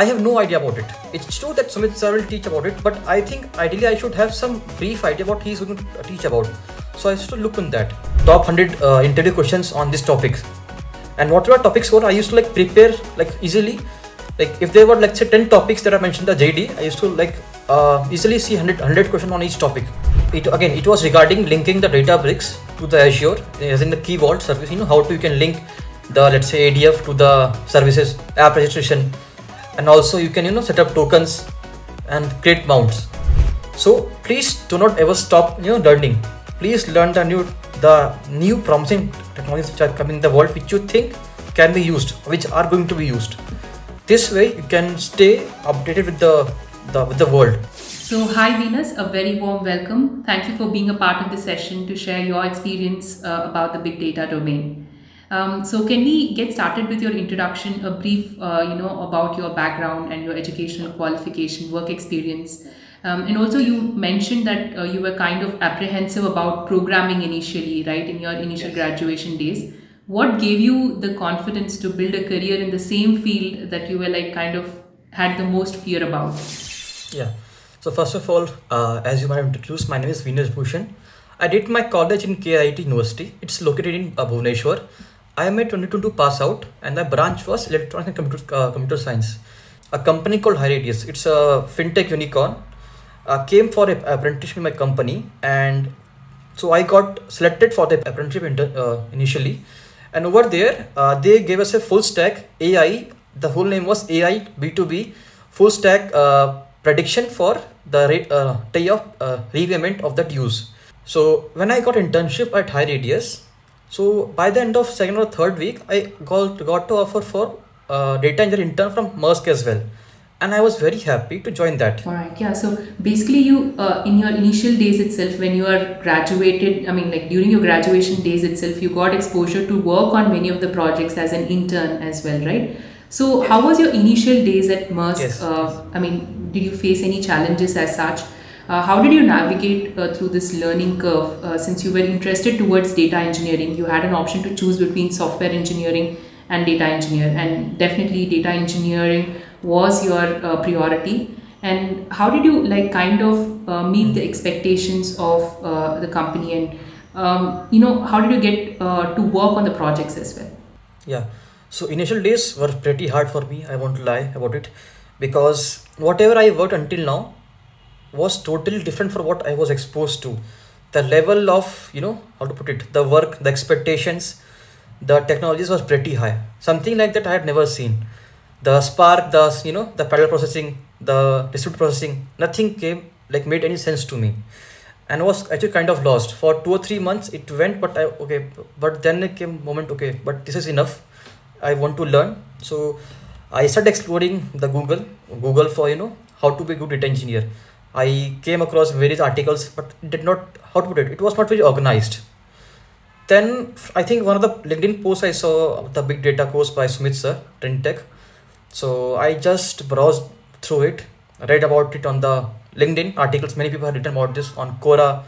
I have no idea about it. It's true that Sumit sir will teach about it, but I think ideally I should have some brief idea what he's going to teach about. So I used to look on that. Top 100 interview questions on this topic. And whatever topics were, I used to like prepare like easily. Like if there were, let's say 10 topics that I mentioned in the JD, I used to like easily see 100 questions on each topic. It was regarding linking the Databricks to the Azure, as in the Key Vault service, how you can link the, let's say, ADF to the services, app registration, and also you can, set up tokens and create mounts. So please do not ever stop, learning. Please learn the new promising technologies which are coming in the world, which you think can be used, which are going to be used. This way you can stay updated with the world. So hi Venus, a very warm welcome. Thank you for being a part of this session to share your experience about the big data domain. So can we get started with your introduction, a brief, about your background and your educational qualification, work experience. And also you mentioned that you were kind of apprehensive about programming initially, right, in your initial graduation days. What gave you the confidence to build a career in the same field that you were like kind of had the most fear about? Yeah. So first of all, as you might have introduced, my name is Venus Bhushan. I did my college in KIT University. It's located in Bhubaneswar. I am a 2022 pass out and the branch was electronics and computer science. A company called High Radius. It's a Fintech Unicorn. I came for an apprenticeship in my company, and so I got selected for the apprenticeship initially. And over there, they gave us a full stack AI. The whole name was AI B2B full stack prediction for the rate repayment of that use. So when I got internship at High Radius, so by the end of second or third week, I got to offer for data engineer intern from Maersk as well. And I was very happy to join that. All right. Yeah. So basically you, in your initial days itself, when you are graduated, I mean like during your graduation days itself, you got exposure to work on many of the projects as an intern as well, right? So how was your initial days at Maersk? Yes. I mean, did you face any challenges as such? How did you navigate through this learning curve? Since you were interested towards data engineering, you had an option to choose between software engineering and data engineer, and definitely data engineering was your priority. And how did you like kind of meet the expectations of the company, and how did you get to work on the projects as well? Yeah, so initial days were pretty hard for me, I won't lie about it, because whatever I worked until now was totally different from what I was exposed to. The level of, how to put it, the work, the expectations, the technologies was pretty high. Something like that I had never seen. The Spark, the parallel processing, the distributed processing, nothing came like made any sense to me, and I was actually kind of lost. For 2 or 3 months it went, but then it came moment, okay, but this is enough. I want to learn. So I started exploring the Google for, how to be a good data engineer. I came across various articles, but it was not very organized. Then I think one of the LinkedIn posts I saw, the big data course by Sumit sir, Trendy Tech. So I just browsed through it, read about it on the LinkedIn articles. Many people have written about this on Quora,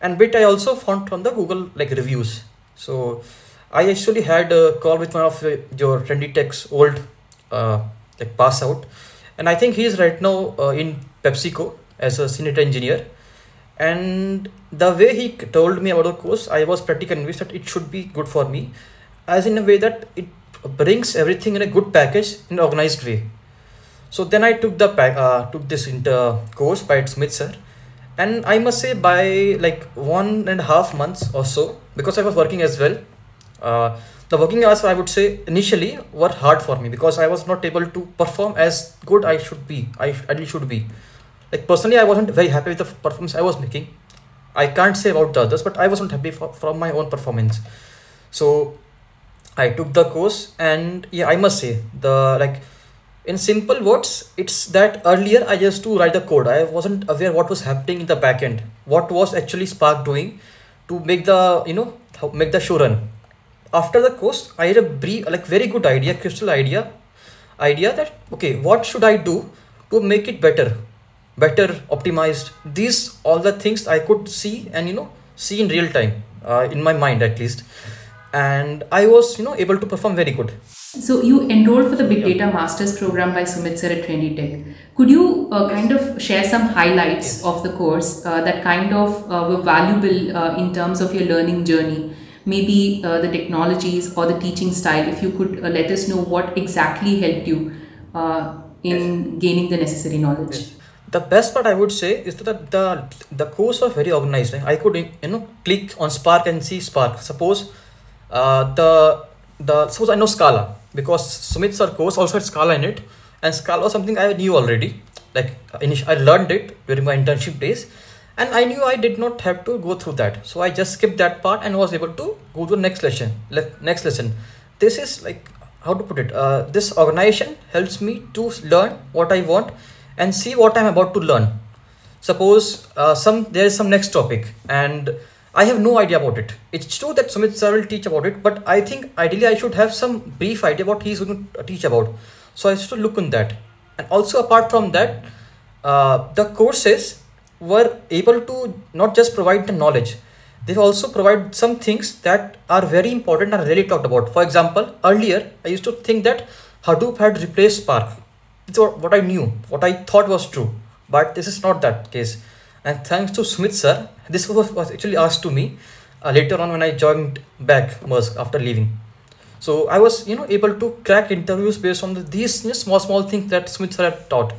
and bit I also found from the Google like reviews. So I actually had a call with one of your Trendy Tech's old like pass out, and I think he is right now in PepsiCo as a senior engineer. And the way he told me about the course, I was pretty convinced that it should be good for me, as in a way that it brings everything in a good package in an organized way. So then I took the took this course by Sumit sir, and I must say by like 1.5 months or so, because I was working as well, the working hours I would say initially were hard for me, because I was not able to perform as good I should be. Like personally, I wasn't very happy with the performance I was making. I can't say about the others, but I wasn't happy from my own performance. So I took the course, and yeah, I must say in simple words, it's that earlier I just to write the code. I wasn't aware what was happening in the backend, what was actually Spark doing to make the, make the show run. After the course, I had a brief, like very good idea, crystal idea that, okay, what should I do to make it better optimized? These all the things I could see and see in real time, in my mind at least, and I was able to perform very good. So you enrolled for the Big Data Masters program by Sumit sir at Trendy Tech. Could you kind of share some highlights of the course that kind of were valuable in terms of your learning journey? Maybe the technologies or the teaching style, if you could let us know what exactly helped you in gaining the necessary knowledge. Yes. The best part I would say is that the course was very organized. I could click on Spark and see Spark. Suppose suppose I know Scala because Sumit's course also had Scala in it, and Scala was something I knew already. Like I learned it during my internship days, and I knew I did not have to go through that. So I just skipped that part and was able to go to the next lesson. This is like, how to put it? This organization helps me to learn what I want and see what I'm about to learn. Suppose there is some next topic and I have no idea about it. It's true that Sumit sir will teach about it, but I think ideally I should have some brief idea what he's going to teach about. So I should look on that. And also apart from that, the courses were able to not just provide the knowledge, they also provide some things that are very important and really talked about. For example, earlier I used to think that Hadoop had replaced Spark. It's what I knew, what I thought was true, but this is not that case. And thanks to Sumit sir, this was actually asked to me later on when I joined back Maersk after leaving. So I was able to crack interviews based on these small things that Sumit sir had taught.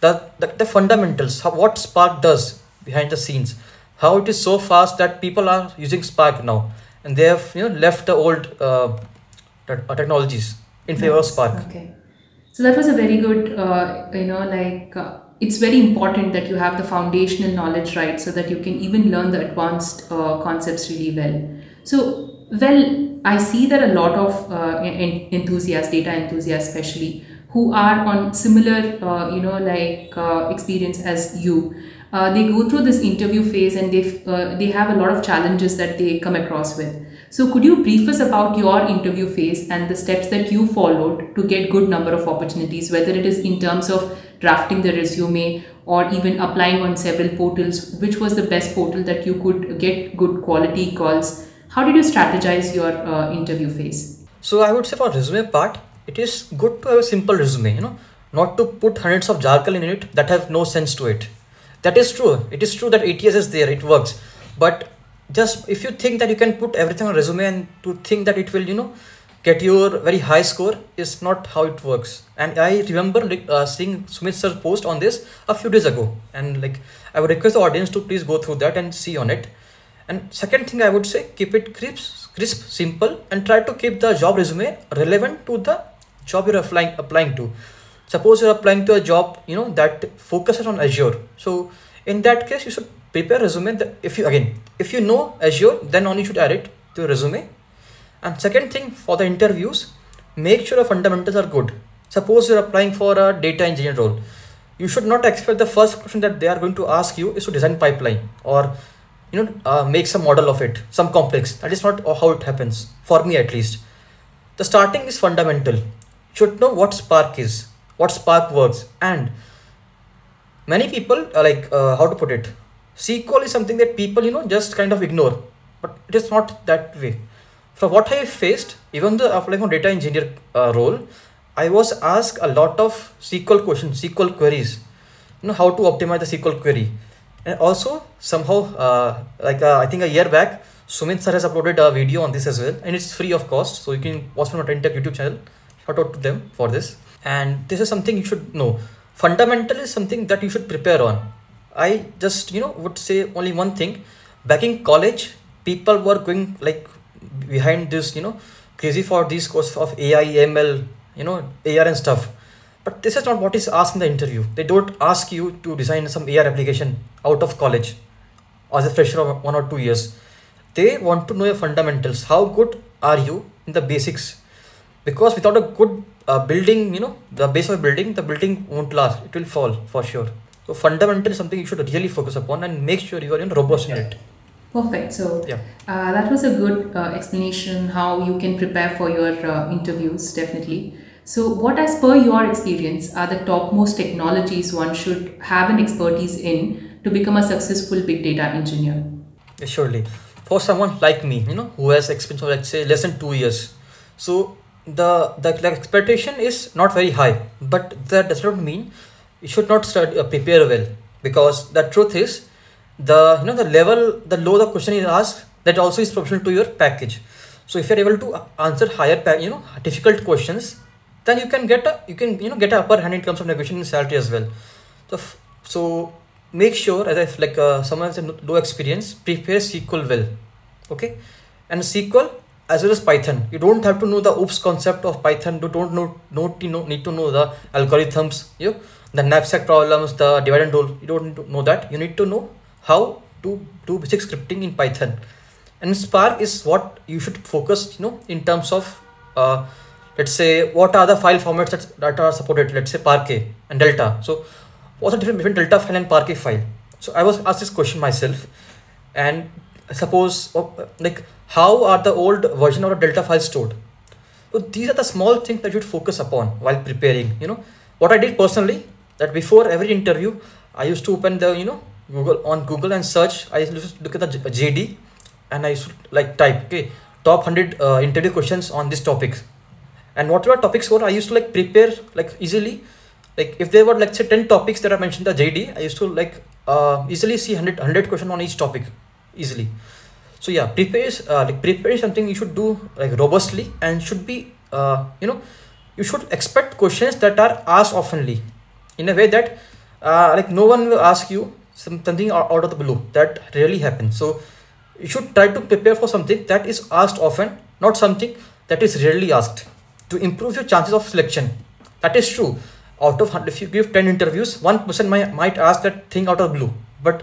The fundamentals, what Spark does behind the scenes, how it is so fast that people are using Spark now, and they have left the old technologies in favor of Spark. Okay, so that was a very good, it's very important that you have the foundational knowledge right, so that you can even learn the advanced concepts really well. So, I see that a lot of enthusiasts, data enthusiasts especially, who are on similar, experience as you. They go through this interview phase and they have a lot of challenges that they come across with. So could you brief us about your interview phase and the steps that you followed to get good number of opportunities, whether it is in terms of drafting the resume or even applying on several portals? Which was the best portal that you could get good quality calls? How did you strategize your interview phase? So I would say for resume part, it is good to have a simple resume, not to put hundreds of jargon in it that have no sense to it. That is true. It is true that ATS is there, it works. But just if you think that you can put everything on resume and to think that it will, get your very high score is not how it works. And I remember seeing Sumit sir's post on this a few days ago. And I would request the audience to please go through that and see on it. And second thing I would say, keep it crisp, simple, and try to keep the job resume relevant to the job you're applying to. Suppose you're applying to a job that focuses on Azure, so in that case you should prepare resume that if you know Azure, then only you should add it to your resume. And second thing, for the interviews, make sure your fundamentals are good. Suppose you're applying for a data engineer role, you should not expect the first question that they are going to ask you is to design pipeline or make some model of it, some complex. That is not how it happens, for me at least. The starting is fundamental. Should know what Spark is, what Spark works, and many people SQL is something that people just kind of ignore, but it is not that way. From what I faced, even though applying for data engineer role, I was asked a lot of SQL questions, SQL queries, how to optimize the SQL query. And also somehow I think a year back, Sumit sir has uploaded a video on this as well, and it's free of cost, so you can watch from our Fintech YouTube channel. Shout out to them for this. And this is something you should know. Fundamental is something that you should prepare on. I just would say only one thing. Back in college, people were going behind this crazy for these courses of AI, ML, AR and stuff. But this is not what is asked in the interview. They don't ask you to design some AR application out of college as a fresher of 1 or 2 years. They want to know your fundamentals. How good are you in the basics? Because without a good building, the base of building, the building won't last. It will fall for sure. So fundamental is something you should really focus upon and make sure you are robust in it. Perfect. So yeah, that was a good explanation how you can prepare for your interviews, definitely. So what, as per your experience, are the topmost technologies one should have an expertise in to become a successful big data engineer? Yeah, surely. For someone like me, who has experience of let's say less than 2 years. So the expectation is not very high, but that does not mean you should not prepare well, because the truth is the lower the question is asked, that also is proportional to your package. So if you're able to answer higher difficult questions, then you can get an upper hand in terms of negotiation in salary as well. So make sure, as if like someone has low experience, prepare SQL well, okay, and SQL as well as Python. You don't have to know the OOPS concept of Python. You don't need to know the algorithms, the knapsack problems, the divide and rule. You don't need to know that. You need to know how to do basic scripting in Python. And Spark is what you should focus, in terms of let's say what are the file formats that are supported. Let's say Parquet and Delta. So what's the difference between Delta file and Parquet file? So I was asked this question myself, and suppose like how are the old version of a Delta file stored? So these are the small things that you should focus upon while preparing. What I did personally, that before every interview, I used to open the Google and search. I used to look at the JD, and I used to type top 100 interview questions on this topic. And whatever topics were, I used to prepare easily. Like if there were say 10 topics that I mentioned in the JD, I used to easily see 100 questions on each topic easily. So yeah, prepare is something you should do robustly, and should be you should expect questions that are asked oftenly, in a way that no one will ask you something out of the blue. That rarely happens. So you should try to prepare for something that is asked often, not something that is rarely asked, to improve your chances of selection. That is true. Out of 100, if you give 10 interviews, 1% might ask that thing out of blue, but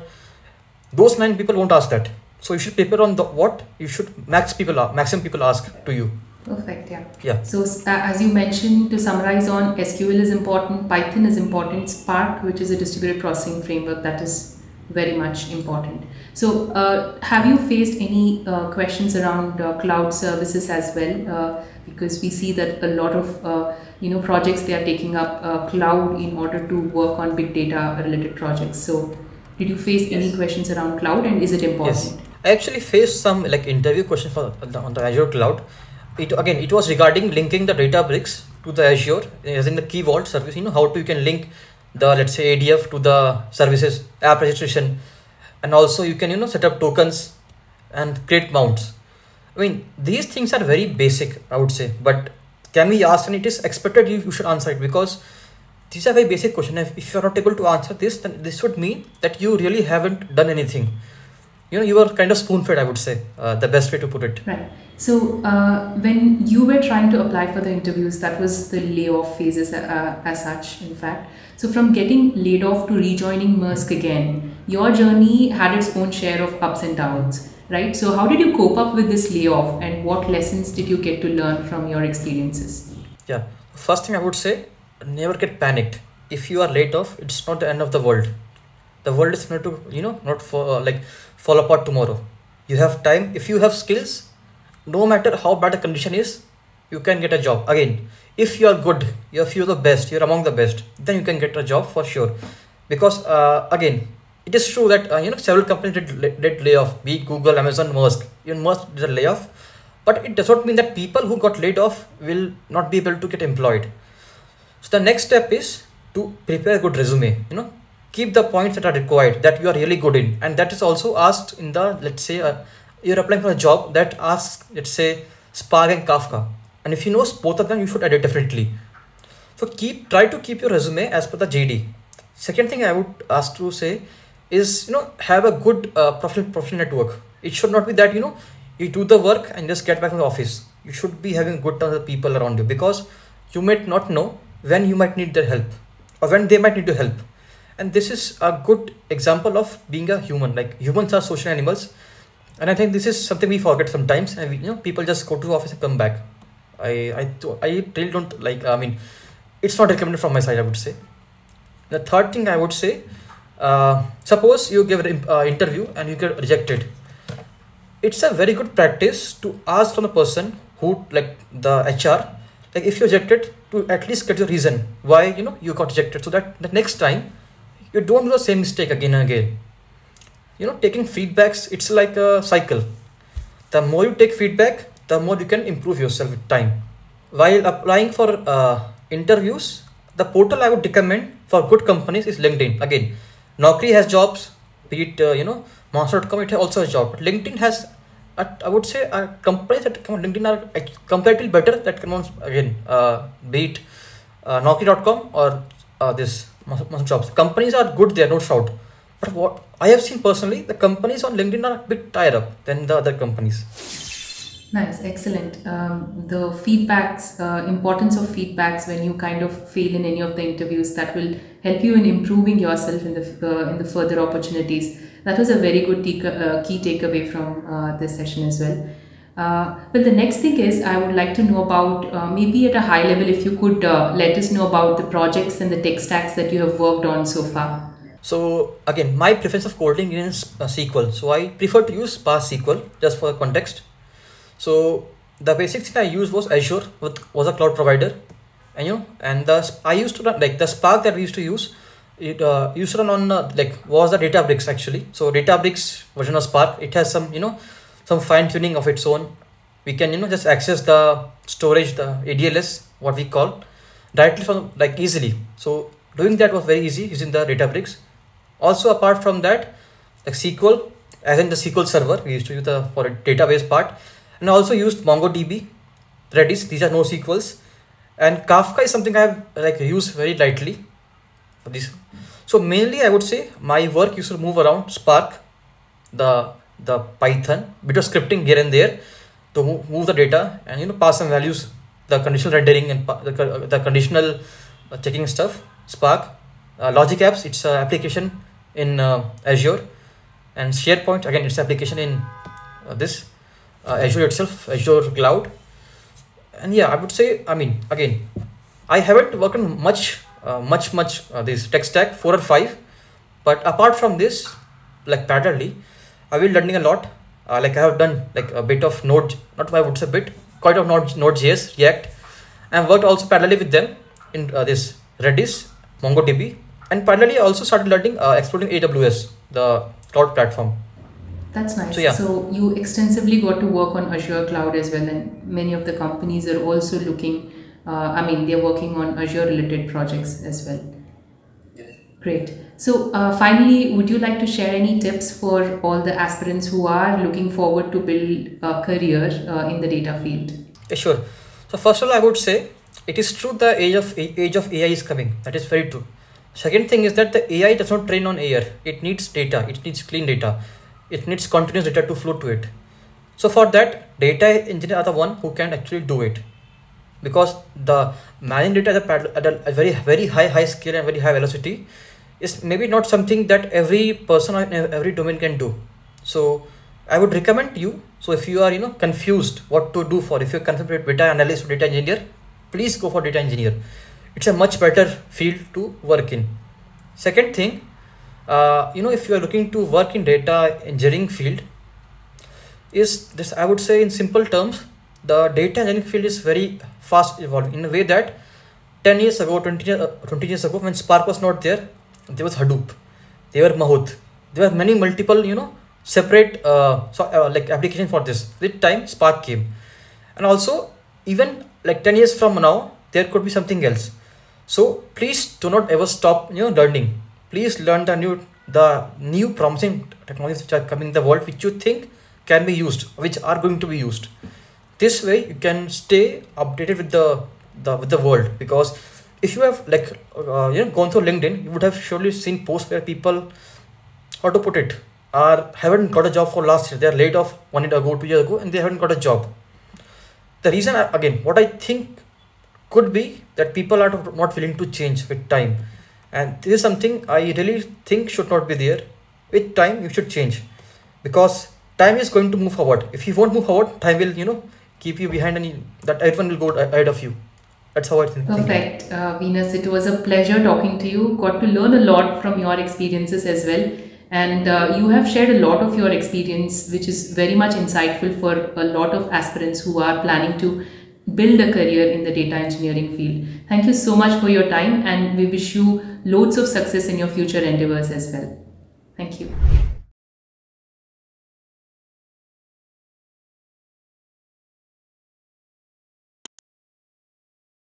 those 9 people won't ask that. So you should prepare on what you should maximum people ask to you. Perfect. Yeah. So as you mentioned, to summarize on, SQL is important, Python is important, Spark, which is a distributed processing framework, that is very much important. So have you faced any questions around cloud services as well? Because we see that a lot of projects, they are taking up cloud in order to work on big data related projects. So did you face any questions around cloud, and is it important? Yes, I actually faced some interview questions on the Azure cloud. It was regarding linking the Databricks to the Azure, as in the Key Vault service. You can link the ADF to the services, app registration, and also you can set up tokens and create mounts. I mean, these things are very basic, I would say, but can be asked, and it is expected you should answer it, because these are very basic questions. If you are not able to answer this, then this would mean that you really haven't done anything. You are kind of spoon-fed, I would say, the best way to put it. Right. So when you were trying to apply for the interviews, that was the layoff phases as such, in fact. So from getting laid off to rejoining Maersk again, your journey had its own share of ups and downs, right? So how did you cope up with this layoff, and what lessons did you get to learn from your experiences? Yeah, first thing I would say, never get panicked. If you are laid off, it's not the end of the world. The world is not to fall apart tomorrow. You have time. If you have skills, no matter how bad the condition is, you can get a job again. If you are good, if you are the best, you're among the best, then you can get a job for sure. Because again, it is true that several companies did lay off, be it Google, Amazon, Maersk. Even Maersk did a layoff, but it does not mean that people who got laid off will not be able to get employed. So the next step is to prepare a good resume. Keep the points that are required, that you are really good in, and that is also asked in the, you're applying for a job that asks, Spark and Kafka, and if you know both of them, you should edit differently. So try to keep your resume as per the JD. Second thing I would ask to say is, have a good professional network. It should not be that, you do the work and just get back from the office. You should be having good terms with people around you, because you might not know when you might need their help, or when they might need your help. And this is a good example of being a human. Humans are social animals, and I think this is something we forget sometimes. And people just go to the office and come back. I really don't like. I mean, it's not recommended from my side, I would say. The third thing I would say, suppose you give an interview and you get rejected. It's a very good practice to ask from the person who, the HR, if you're rejected, to at least get your reason why you got rejected, so that the next time you don't do the same mistake again and again. Taking feedbacks, it's like a cycle. The more you take feedback, the more you can improve yourself with time. While applying for interviews, the portal I would recommend for good companies is LinkedIn. Again, Naukri has jobs, be it Monster.com, it also has jobs. But LinkedIn has, I would say, companies that come on LinkedIn are comparatively better that can again be it Naukri.com or this Monster jobs. Companies are good there, no doubt. But what I have seen personally, the companies on LinkedIn are a bit tied up than the other companies. Nice, excellent. The feedbacks, importance of feedbacks when you kind of fail in any of the interviews, that will help you in improving yourself in the further opportunities. That was a very good key takeaway from this session as well. But the next thing is, I would like to know about, maybe at a high level, if you could let us know about the projects and the tech stacks that you have worked on so far. So again, my preference of coding is SQL. So I prefer to use Spark SQL just for context. So the basic thing I used was Azure, was a cloud provider, and I used to run, like the Spark that we used to use, it used to run on was the Databricks actually. So Databricks version of Spark, it has some some fine tuning of its own. We can just access the storage, the ADLS, what we call, directly from easily. So doing that was very easy using the Databricks. Also, apart from that, SQL, as in the SQL server, we used to use for a database part, and also used MongoDB, Redis. These are NoSQLs, and Kafka is something I have used very lightly for this. So mainly, I would say my work used to move around Spark, the Python, bit of scripting here and there to move the data and pass some values, the conditional rendering and the conditional checking stuff. Spark, Logic Apps, it's an application in Azure, and SharePoint, again, it's an application in Azure itself, Azure Cloud. And yeah, I would say, I mean, again, I haven't worked on much this tech stack 4 or 5, but apart from this, parallelly, I will learning a lot. I have done a bit of Node, not I would say bit, quite of Node.js, React, and worked also parallelly with them in this Redis, MongoDB, and finally I also started learning, exploring AWS, the cloud platform. That's nice. So, yeah. So you extensively got to work on Azure Cloud as well, and many of the companies are also looking, they're working on Azure related projects as well. Yes. Great. So finally, would you like to share any tips for all the aspirants who are looking forward to build a career in the data field? Yeah, sure. So first of all, I would say, it is true the age of AI is coming. That is very true. Second thing is that the AI does not train on air. It needs data. It needs clean data. It needs continuous data to flow to it. So for that, data engineers are the one who can actually do it, because the managing data at a very high scale and very high velocity is maybe not something that every person or every domain can do. So I would recommend you. So if you are confused what to do for, if you're confused with data analyst or data engineer, please go for data engineer. It's a much better field to work in. Second thing, if you are looking to work in data engineering field, is this, I would say in simple terms, the data engineering field is very fast evolving in a way that 10 years ago, 20 years ago, when Spark was not there, there was Hadoop, there were Mahout, there were many multiple, separate application for this. With time, Spark came. And also, even 10 years from now, there could be something else. So please do not ever stop learning. Please learn the new promising technologies which are coming in the world, which you think can be used, which are going to be used. This way you can stay updated with the world, because if you have gone through LinkedIn, you would have surely seen posts where people, how to put it, haven't got a job for last year. They are laid off 1 year ago, 2 years ago, and they haven't got a job. The reason, again, what I think could be that people are not willing to change with time. And this is something I really think should not be there. With time, you should change, because time is going to move forward. If you won't move forward, time will, keep you behind, and that everyone will go ahead of you. That's how I think. Perfect. Venus, it was a pleasure talking to you. Got to learn a lot from your experiences as well. And you have shared a lot of your experience, which is very much insightful for a lot of aspirants who are planning to build a career in the data engineering field. Thank you so much for your time, and we wish you loads of success in your future endeavors as well. Thank you.